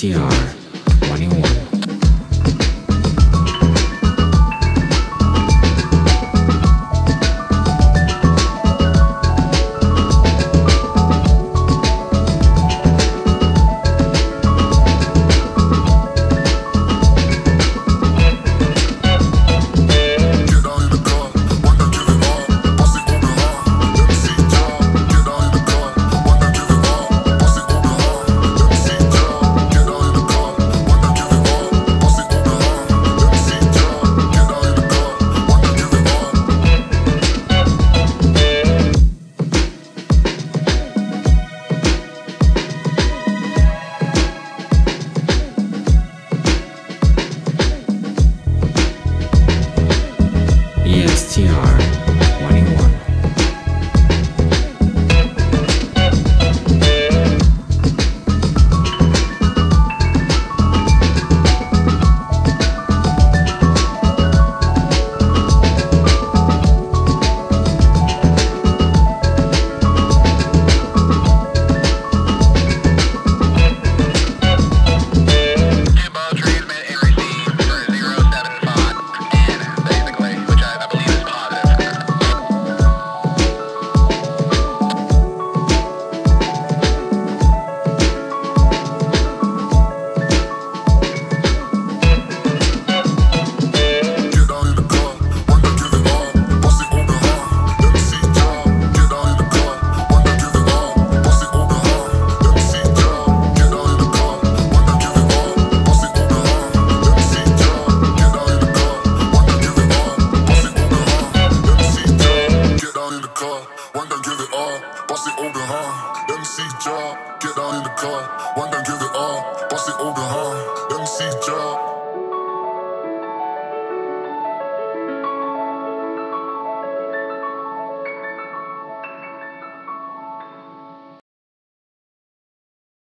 CR21. Get down in the car, one time give it all, bust it open, huh? MC Job.